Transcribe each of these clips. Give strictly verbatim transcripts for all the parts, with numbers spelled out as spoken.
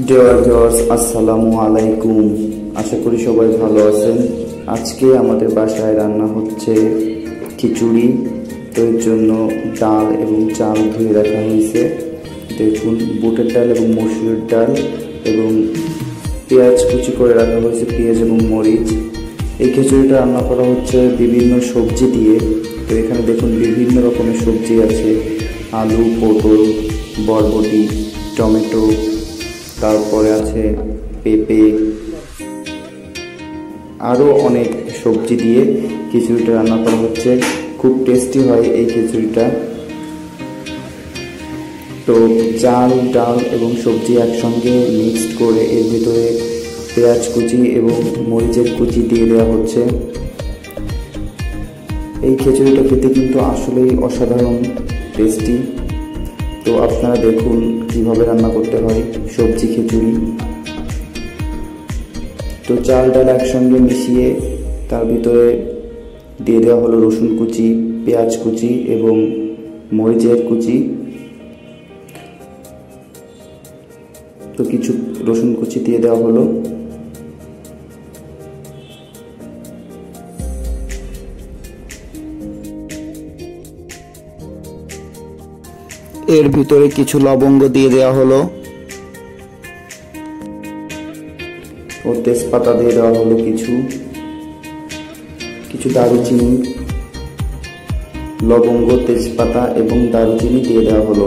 Dear George असलामुआलैकुम आशा करी सबाई भालो आছেন। আজকে আমাদের বাসায় রান্না হচ্ছে খিচুড়ি। তো এর জন্য ডাল এবং চাল ধুয়ে রাখা হয়েছে। দেখুন বুটের ডাল এবং মসুরের ডাল এবং পেঁয়াজ কুচি করে রাখা হয়েছে, পেঁয়াজ এবং মরিচ। এই খিচুড়িটা রান্না করা হচ্ছে বিভিন্ন সবজি দিয়ে। তো এখানে দেখুন বিভিন্ন রকমের সবজি আছে, আলু, পটল, বরবটি, টমেটো, তারপরে আছে পেঁপে, আরও অনেক সবজি দিয়ে খিচুড়িটা রান্না করা হচ্ছে। খুব টেস্টি হয় এই খিচুড়িটা। তো চাল, ডাল এবং সবজি একসঙ্গে মিক্সড করে এর ভিতরে পেঁয়াজ কুচি এবং মরিচের কুচি দিয়ে দেওয়া হচ্ছে। এই খিচুড়িটা খেতে কিন্তু আসলেই অসাধারণ টেস্টি। তো আপনারা দেখুন কীভাবে রান্না করতে হয় সবজি খিচুড়ি। তো চাল ডাল একসঙ্গে মিশিয়ে তার ভিতরে দিয়ে দেওয়া হলো রসুন কুচি, পেঁয়াজ কুচি এবং মরিচের কুচি। তো কিছু রসুন কুচি দিয়ে দেওয়া হলো। এর ভিতরে কিছু লবঙ্গ দিয়ে দেওয়া হলো ও তেজপাতা দিয়ে দেওয়া হলো, কিছু কিছু দারুচিনি, লবঙ্গ, তেজপাতা এবং দারুচিনি দিয়ে দেওয়া হলো।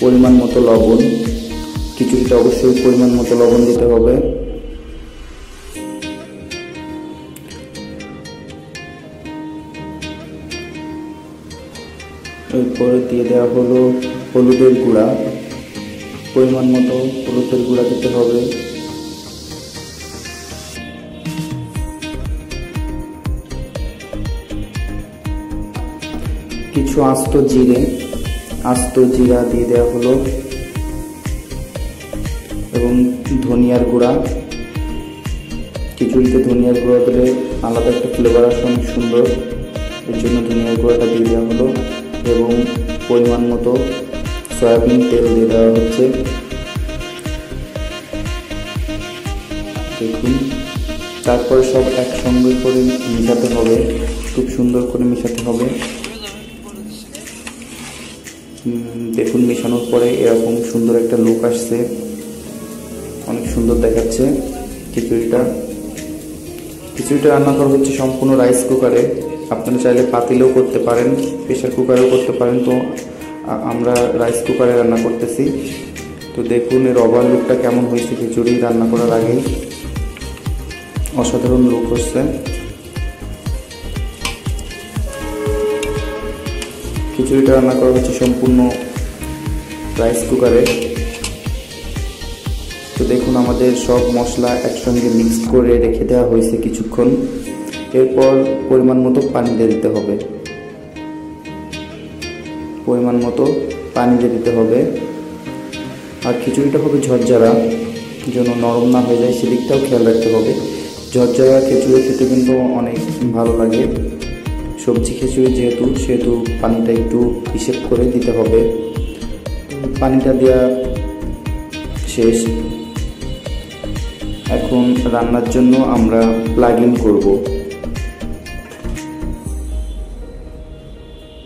পরিমাণ মতো লবণ, খিচুড়িতে অবশ্যই পরিমাণ মতো লবণ দিতে হবে। এরপরে দিয়ে দেওয়া হলো হলুদের গুঁড়া, পরিমাণ মতো হলুদের গুঁড়া দিতে হবে। কিছু আস্ত জিরে, আস্ত জিরা দিয়ে দেওয়া হলো এবং ধনিয়ার গুঁড়া। খিচুড়িতে ধনিয়ার গুঁড়া দিলে আলাদা একটা ফ্লেভার আসে, অনেক সুন্দর। এর জন্য ধনিয়ার গুঁড়াটা দিয়ে দেওয়া হলো এবং পরিমাণ মতো সয়াবিন তেল দিয়ে দেওয়া হচ্ছে। দেখুন তারপরে সব একসঙ্গে করে মিশাতে হবে, খুব সুন্দর করে মিশাতে হবে। দেখুন মেশানোর পরে এরকম সুন্দর একটা লুক আসছে, অনেক সুন্দর দেখাচ্ছে খিচুড়িটা। খিচুড়িটা রান্না করা হচ্ছে সম্পূর্ণ রাইস কুকারে। আপনারা চাইলে পাতিলেও করতে পারেন, প্রেশার কুকারেও করতে পারেন। তো আমরা রাইস কুকারে রান্না করতেছি। তো দেখুন এর ওভার লুকটা কেমন হয়েছে খিচুড়ি রান্না করার আগেই, অসাধারণ লুক হচ্ছে। খিচুড়িটা রান্না করা হচ্ছে সম্পূর্ণ রাইস কুকারে। তো দেখুন আমাদের সব মশলা একসঙ্গে মিক্স করে রেখে দেওয়া হয়েছে কিছুক্ষণ। এরপর পরিমাণ মতো পানি দিয়ে দিতে হবে, পরিমাণ মতো পানি দিয়ে দিতে হবে। আর খিচুড়িটা হবে ঝরঝরা, যেন নরম না হয়ে যায় সেদিকটাও খেয়াল রাখতে হবে। ঝরঝরা খিচুড়ি খেতে কিন্তু অনেক ভালো লাগে। সবজি খিচুড়ি যেহেতু সেহেতু পানিটা একটু হিসেব করে দিতে হবে। পানিটা দেওয়া শেষ, এখন রান্নার জন্য আমরা প্লাগ ইন করবো।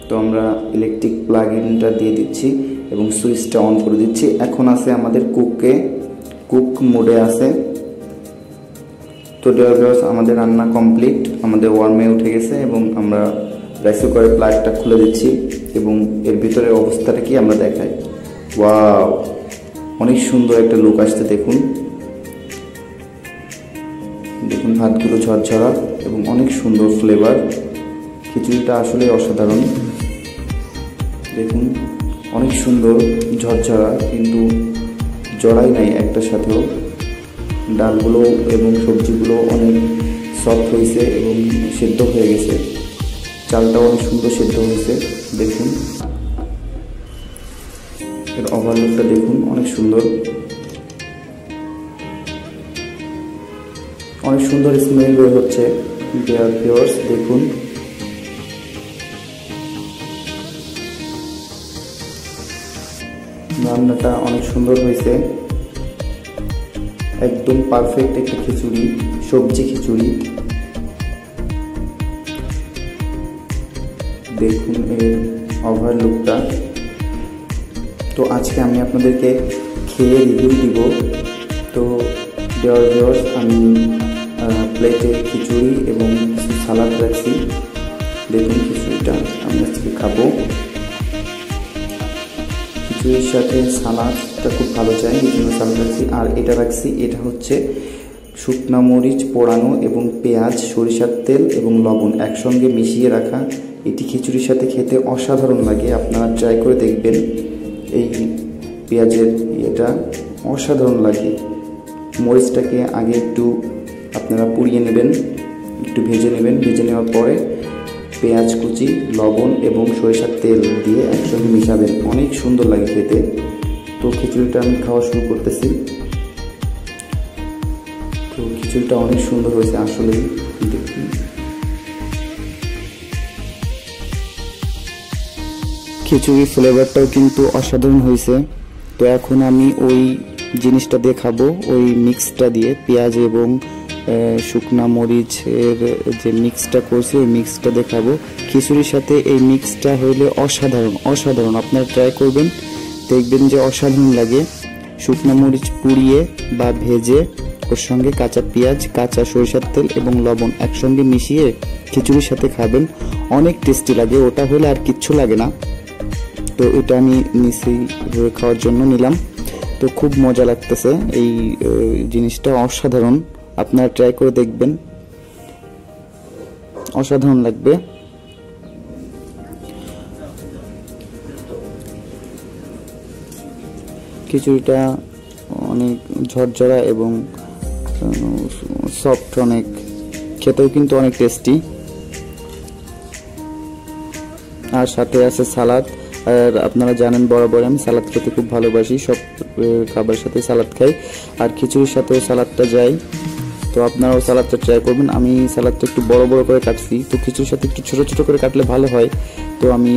তো আমরা ইলেকট্রিক প্লাগ ইনটা দিয়ে দিচ্ছি এবং সুইচটা অন করে দিচ্ছি। এখন আছে আমাদের কুকে, কুক মোডে আছে। তো ডিয়ার ভিউয়ার্স আমাদের রান্না কমপ্লিট, আমাদের ওয়ার্মে উঠে গেছে এবং আমরা রাইস কুকারের প্লাগটা খুলে দিচ্ছি এবং এর ভিতরে অবস্থাটা কি আমরা দেখাই। ওয়াও, অনেক সুন্দর একটা লুক আসছে। দেখুন দেখুন ভাতগুলো ঝরঝরা এবং অনেক সুন্দর ফ্লেভার। খিচুড়িটা আসলে অসাধারণ। দেখুন অনেক সুন্দর ঝরঝরা, কিন্তু জড়াই নাই একটার সাথেও। ডালগুলো এবং সবজিগুলো অনেক সফট হয়েছে এবং সেদ্ধ হয়ে গেছে। চালটাও অনেক সুন্দর সেদ্ধ হয়েছে। দেখুন এর ওভারলুকটা দেখুন অনেক সুন্দর, অনেক সুন্দর স্মেল বের হচ্ছে। দেখুন রান্নাটা অনেক সুন্দর হয়েছে, একদম পারফেক্ট একটা খিচুড়ি, সবজি খিচুড়ি। দেখুন এর ওভারলুকটা। তো আজকে আমি আপনাদেরকে খেয়ে রিভিউ দিব। তো ডিয়ার ভিউয়ার্স, আমি প্লেটে খিচুড়ি এবং কিছু সালাদ রাখছি। দেখুন খিচুড়িটা আমি আজকে খাবো। খিচুড়ির সাথে সালাদটা খুব ভালো চাই, এই জন্য সালাদ রাখছি। আর এটা রাখছি, এটা হচ্ছে শুকনো মরিচ পোড়ানো এবং পেঁয়াজ, সরিষার তেল এবং লবণ একসঙ্গে মিশিয়ে রাখা। এটি খিচুড়ির সাথে খেতে অসাধারণ লাগে, আপনারা ট্রাই করে দেখবেন। এই পেঁয়াজের এটা অসাধারণ লাগে। মরিচটাকে আগে একটু আপনারা পুড়িয়ে নেবেন, একটু ভেজে নেবেন। ভেজে নেওয়ার পরে পেঁয়াজ কুচি, লবণ এবং সরিষার তেল দিয়ে একসঙ্গে মিশাবেন। অনেক সুন্দর লাগে খেতে। তো খিচুড়িটা আমি খাওয়া শুরু করতেছি। তো খিচুড়িটা অনেক সুন্দর হয়েছে আসলেই। খিচুড়ির ফ্লেভারটাও কিন্তু অসাধারণ হয়েছে। তো এখন আমি ওই জিনিসটা দিয়ে খাবো, ওই মিক্সটা দিয়ে, পেঁয়াজ এবং শুকনা মরিচের যে মিক্সটা করছি ওই মিক্সটা দিয়ে খাবো। খিচুড়ির সাথে এই মিক্সটা হইলে অসাধারণ অসাধারণ, আপনারা ট্রাই করবেন, দেখবেন যে অসাধারণ লাগে। শুকনা মরিচ পুড়িয়ে বা ভেজে ওর সঙ্গে কাঁচা পেঁয়াজ, কাঁচা সরিষার তেল এবং লবণ একসঙ্গে মিশিয়ে খিচুড়ির সাথে খাবেন, অনেক টেস্টি লাগে। ওটা হলে আর কিচ্ছু লাগে না। তো এটা আমি নিচে খাওয়ার জন্য নিলাম। তো খুব মজা লাগতেছে, এই জিনিসটা অসাধারণ, আপনারা ট্রাই করে দেখবেন, অসাধারণ লাগবে। খিচুড়িটা অনেক ঝরঝরা এবং সফট, অনেক খেতেও কিন্তু অনেক টেস্টি। আর সাথে আছে সালাদ। আর আপনারা জানেন বরাবর আমি সালাদ খেতে খুব ভালোবাসি, সব খাবার সাথে সালাদ খাই, আর খিচুড়ির সাথেও সালাদটা যায়। তো আপনারাও সালাদটা ট্রাই করবেন। আমি সালাদটা একটু বড় বড় করে কাটছি, তো খিচুড়ির সাথে একটু ছোটো ছোটো করে কাটলে ভালো হয়। তো আমি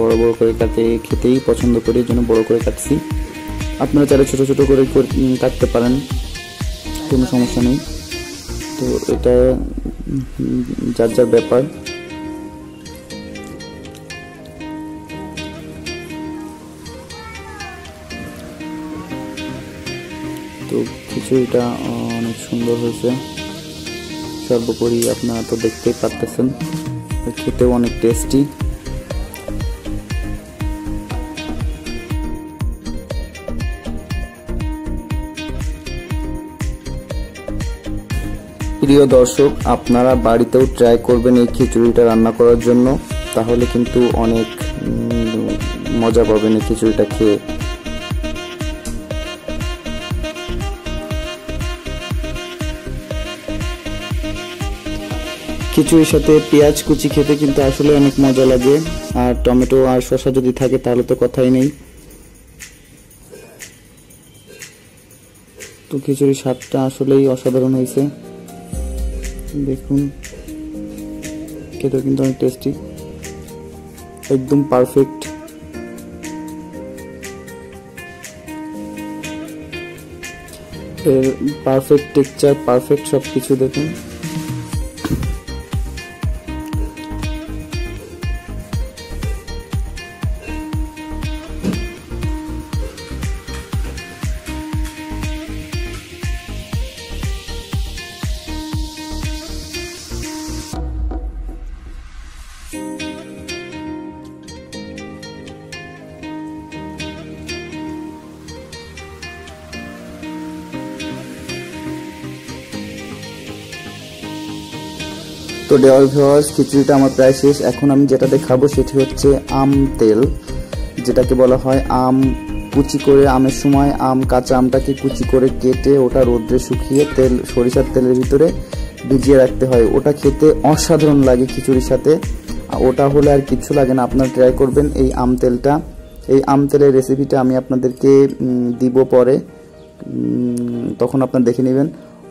বড় বড় করে কাটে খেতেই পছন্দ করি, এই জন্য বড় করে কাটছি। আপনারা চাইলে ছোটো ছোটো করে কাটতে পারেন, কোনো সমস্যা নেই। তো এটা যার যার ব্যাপার। তো খিচুড়িটা অনেক সুন্দর হয়েছে, সর্বোপরি আপনারা তো দেখতেই পারতেছেন, খেতেও অনেক টেস্টি। প্রিয় দর্শক, আপনারা বাড়িতেও ট্রাই করবেন এই খিচুড়িটা রান্না করার জন্য, তাহলে কিন্তু অনেক মজা পাবেন এই খিচুড়িটা খেয়ে। খিচুড়ির সাথে পেঁয়াজ কুচি খেতে কিন্তু আসলে অনেক মজা লাগে, আর টমেটো আর শসা যদি থাকে তাহলে তো কথাই নেই। তো খিচুড়ির স্বাদটা আসলেই অসাধারণ হয়েছে, দেখুন খেতে কিন্তু অনেক টেস্টি, একদম পারফেক্ট। এর পারফেক্ট টেক্সচার, পারফেক্ট সব কিছু, দেখুন। তো ডিয়ার ভিউয়ার্স, খিচুড়িটা আমার প্রায় শেষ। এখন আমি যেটাতে খাবো সেটি হচ্ছে আম তেল, যেটাকে বলা হয় আম কুচি করে। আমের সময় আম, কাঁচা আমটাকে কুচি করে কেটে ওটা রোদ্রে শুকিয়ে তেল, সরিষার তেলের ভিতরে ভিজিয়ে রাখতে হয়। ওটা খেতে অসাধারণ লাগে খিচুড়ির সাথে, ওটা হলে আর কিচ্ছু লাগে না। আপনারা ট্রাই করবেন এই আম তেলটা। এই আম তেলের রেসিপিটা আমি আপনাদেরকে দিব পরে, তখন আপনারা দেখে নেবেন,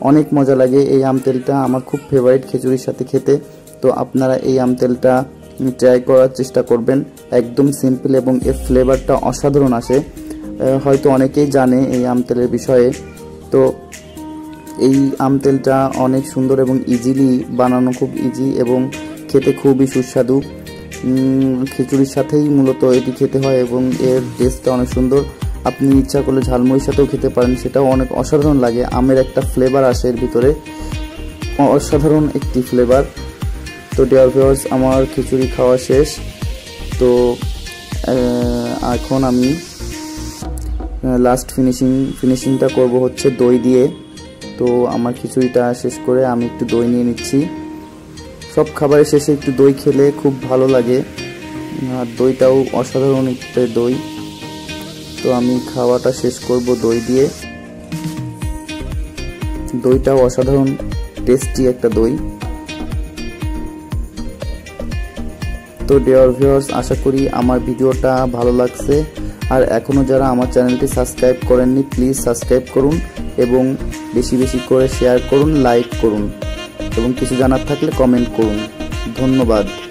অনেক মজা লাগে। এই আম তেলটা আমার খুব ফেভারিট খিচুড়ির সাথে খেতে। তো আপনারা এই আম তেলটা ট্রাই করার চেষ্টা করবেন, একদম সিম্পল এবং এর ফ্লেভারটা অসাধারণ আসে। হয়তো অনেকেই জানে এই আম তেলের বিষয়ে। তো এই আম তেলটা অনেক সুন্দর এবং ইজিলি বানানো, খুব ইজি এবং খেতে খুবই সুস্বাদু। খিচুড়ির সাথেই মূলত এটি খেতে হয় এবং এর টেস্টটা অনেক সুন্দর। আপনি ইচ্ছা করলে ঝালমুড়ির সাথেও খেতে পারেন, সেটাও অনেক অসাধারণ লাগে। আমের একটা ফ্লেভার আসে এর ভিতরে, অসাধারণ একটি ফ্লেভার। তো ডিয়ার ভিউয়ার্স, আমার খিচুড়ি খাওয়া শেষ। তো এখন আমি লাস্ট ফিনিশিং ফিনিশিংটা করব হচ্ছে দই দিয়ে। তো আমার খিচুড়িটা শেষ করে আমি একটু দই নিয়ে নিচ্ছি। সব খাবারের শেষে একটু দই খেলে খুব ভালো লাগে, আর দইটাও অসাধারণ একটা দই। তো আমি খাওয়াটা শেষ করব দই দিয়ে। দইটাও অসাধারণ টেস্টি একটা দই। তো ডিয়ার ভিউয়ার্স, আশা করি আমার ভিডিওটা ভালো লাগছে। আর এখনও যারা আমার চ্যানেলটি সাবস্ক্রাইব করেননি, প্লিজ সাবস্ক্রাইব করুন এবং বেশি বেশি করে শেয়ার করুন, লাইক করুন এবং কিছু জানার থাকলে কমেন্ট করুন। ধন্যবাদ।